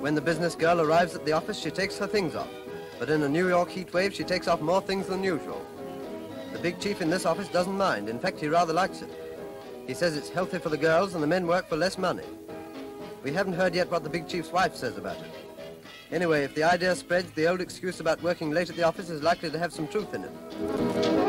When the business girl arrives at the office, she takes her things off. But in a New York heat wave, she takes off more things than usual. The big chief in this office doesn't mind. In fact, he rather likes it. He says it's healthy for the girls and the men work for less money. We haven't heard yet what the big chief's wife says about it. Anyway, if the idea spreads, the old excuse about working late at the office is likely to have some truth in it.